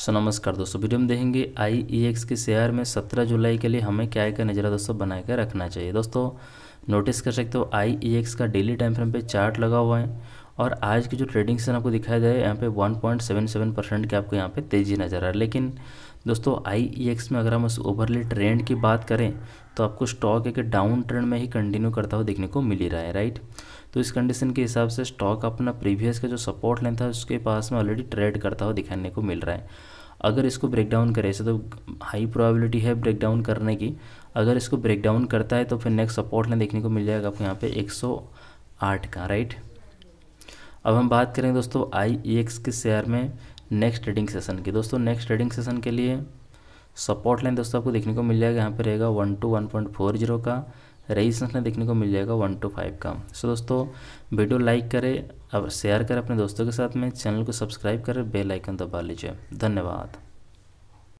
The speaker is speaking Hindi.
सो नमस्कार दोस्तों, वीडियो में देखेंगे IEX के शेयर में 17 जुलाई के लिए हमें क्या का नज़रिया दोस्तों बना के रखना चाहिए। दोस्तों नोटिस कर सकते हो IEX का डेली टाइम फ्रेम पे चार्ट लगा हुआ है और आज की जो ट्रेडिंग सेशन आपको दिखाया जाए यहाँ पे 1.77% की आपको यहाँ पे तेज़ी नज़र आ रहा है। लेकिन दोस्तों IEX में अगर हम उस ओवरले ट्रेंड की बात करें तो आपको स्टॉक एक डाउन ट्रेंड में ही कंटिन्यू करता हुआ देखने को मिल ही रहा है, राइट। तो इस कंडीशन के हिसाब से स्टॉक अपना प्रीवियस का जो सपोर्ट लाइन था उसके पास में ऑलरेडी ट्रेड करता हुआ दिखाने को मिल रहा है। अगर इसको ब्रेकडाउन करे ऐसे तो हाई प्रोबेबिलिटी है ब्रेकडाउन करने की। अगर इसको ब्रेकडाउन करता है तो फिर नेक्स्ट सपोर्ट लाइन देखने को मिल जाएगा आपको यहाँ पे 108 का, राइट। अब हम बात करें दोस्तों IEX के शेयर में नेक्स्ट ट्रेडिंग सेशन की। दोस्तों नेक्स्ट ट्रेडिंग सेशन के लिए सपोर्ट लाइन दोस्तों आपको देखने को मिल जाएगा यहाँ पे रहेगा 121.40 का, रेजिस्टेंस लाइन देखने को मिल जाएगा 125 का। सो दोस्तों वीडियो लाइक करें और शेयर करें अपने दोस्तों के साथ में, चैनल को सब्सक्राइब करें, बेल आइकन दबा लीजिए। धन्यवाद।